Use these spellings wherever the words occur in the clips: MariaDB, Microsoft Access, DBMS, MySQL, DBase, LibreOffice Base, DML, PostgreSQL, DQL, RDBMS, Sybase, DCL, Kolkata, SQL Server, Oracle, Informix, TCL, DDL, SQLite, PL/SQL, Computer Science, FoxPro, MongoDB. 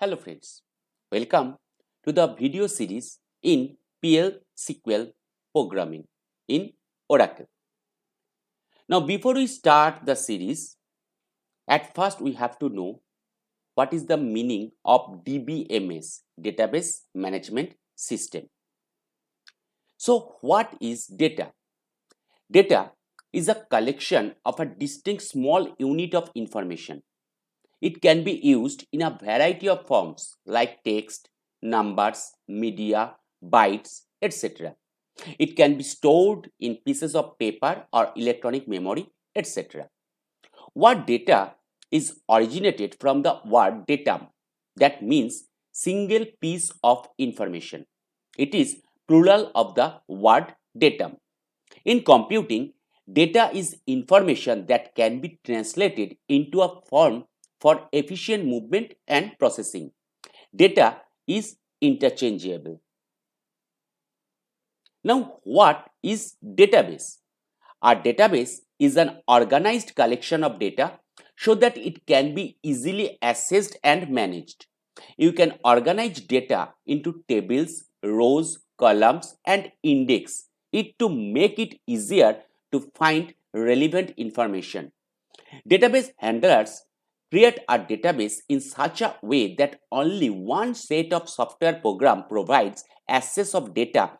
Hello friends, welcome to the video series in PL/SQL programming in Oracle. Now before we start the series, at first we have to know what is the meaning of DBMS, Database Management System. So what is data? Data is a collection of a distinct small unit of information. It can be used in a variety of forms like text, numbers, media, bytes, etc. It can be stored in pieces of paper or electronic memory, etc. Word data is originated from the word datum, that means single piece of information. It is plural of the word datum. In computing, data is information that can be translated into a form for efficient movement and processing. Data is interchangeable. Now, what is database? A database is an organized collection of data so that it can be easily accessed and managed. You can organize data into tables, rows, columns, and index it to make it easier to find relevant information. Database handlers create a database in such a way that only one set of software program provides access of data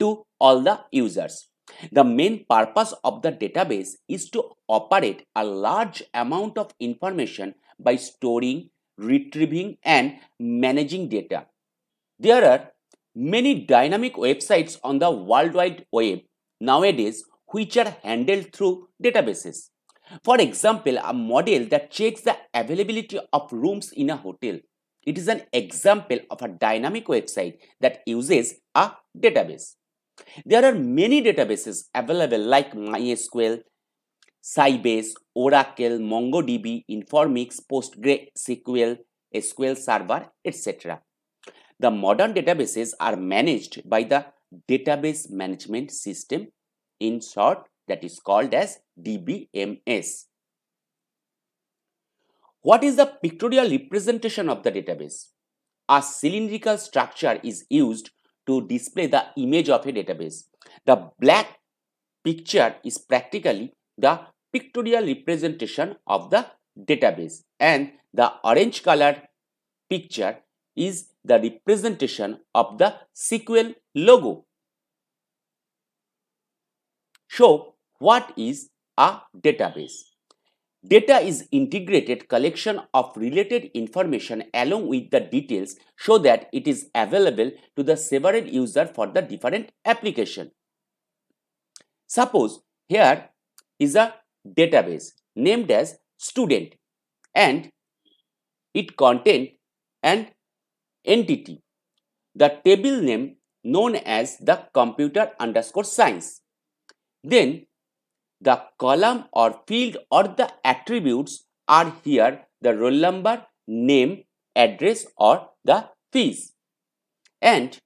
to all the users. The main purpose of the database is to operate a large amount of information by storing, retrieving, and managing data. There are many dynamic websites on the World Wide Web nowadays which are handled through databases. For example, a model that checks the availability of rooms in a hotel. It is an example of a dynamic website that uses a database. There are many databases available like MySQL, Sybase, Oracle, MongoDB, Informix, PostgreSQL, SQL Server, etc. The modern databases are managed by the Database Management System, in short, that is called as DBMS. What is the pictorial representation of the database? A cylindrical structure is used to display the image of a database. The black picture is practically the pictorial representation of the database, and the orange colored picture is the representation of the SQL logo. So, what is a database? Data is integrated collection of related information along with the details so that it is available to the several users for the different application. Suppose here is a database named as student and it contains an entity, the table name known as the computer_science. Then the column or field or the attributes are here the roll number, name, address or the fees. And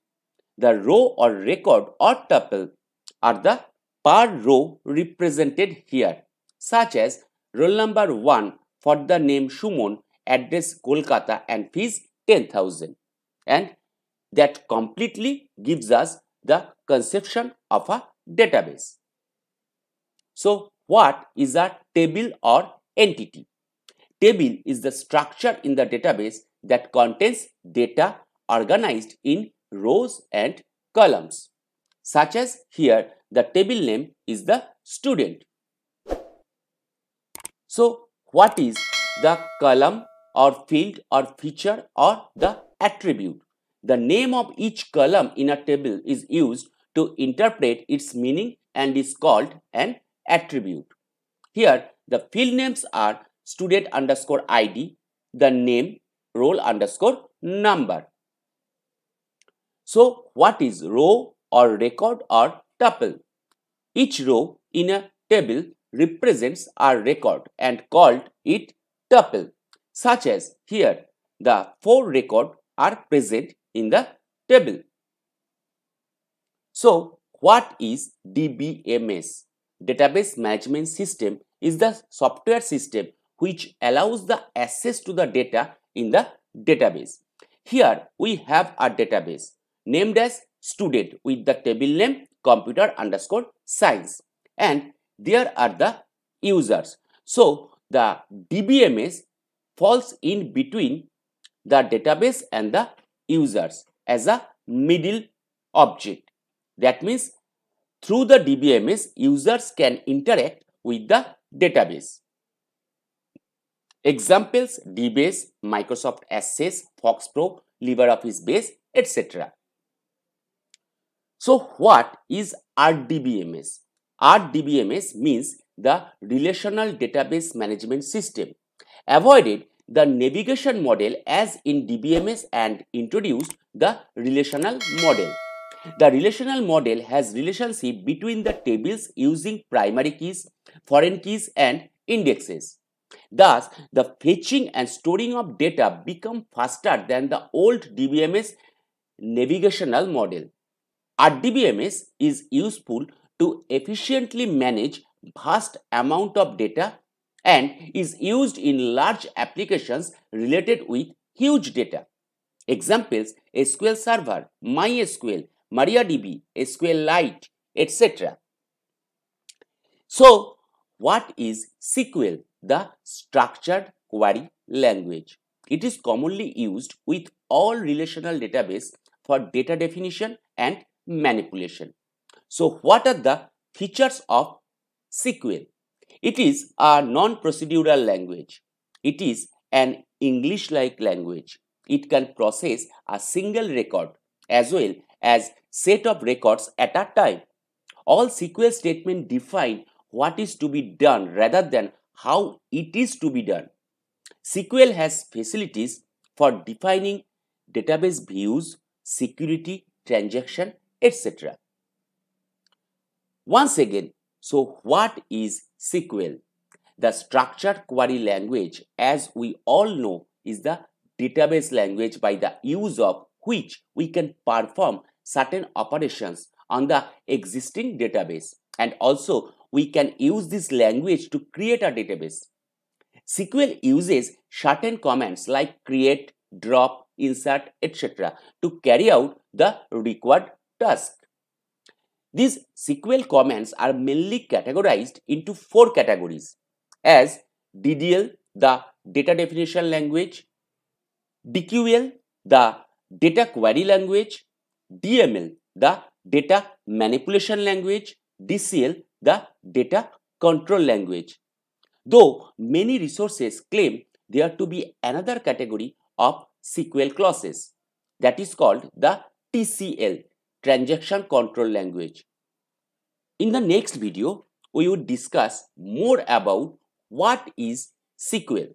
the row or record or tuple are the per row represented here, such as roll number 1 for the name Shumon, address Kolkata and fees 10,000. And that completely gives us the conception of a database. So, what is a table or entity? Table is the structure in the database that contains data organized in rows and columns. Such as here, the table name is the student. So, what is the column or field or feature or the attribute? The name of each column in a table is used to interpret its meaning and is called an attribute. Here the field names are student_id, the name, roll_number. So what is row or record or tuple? Each row in a table represents a record and called it tuple. Such as here the 4 records are present in the table. So what is DBMS? Database Management System is the software system which allows the access to the data in the database. Here we have a database named as student with the table name computer_science, and there are the users. So the DBMS falls in between the database and the users as a middle object. That means through the DBMS, users can interact with the database. Examples: DBase, Microsoft Access, FoxPro, LibreOffice Base, etc. So what is RDBMS? RDBMS means the Relational Database Management System. Avoided the navigation model as in DBMS and introduced the relational model. The relational model has relationship between the tables using primary keys, foreign keys and indexes. Thus, the fetching and storing of data become faster than the old DBMS navigational model. RDBMS is useful to efficiently manage vast amount of data and is used in large applications related with huge data. Examples: SQL Server, MySQL, MariaDB, SQLite, etc. So, what is SQL? The Structured Query Language. It is commonly used with all relational database for data definition and manipulation. So, what are the features of SQL? It is a non-procedural language. It is an English-like language. It can process a single record as well as set of records at a time. All SQL statements define what is to be done rather than how it is to be done. SQL has facilities for defining database views, security, transaction, etc. Once again, so what is SQL? The Structured Query Language, as we all know, is the database language by the use of which we can perform certain operations on the existing database, and also we can use this language to create a database. SQL uses certain commands like create, drop, insert, etc. to carry out the required task. These SQL commands are mainly categorized into 4 categories as DDL, the data definition language, DQL, the data query language, DML, the data manipulation language, DCL, the data control language. Though many resources claim there to be another category of SQL classes that is called the TCL, Transaction Control Language. In the next video, we will discuss more about what is SQL.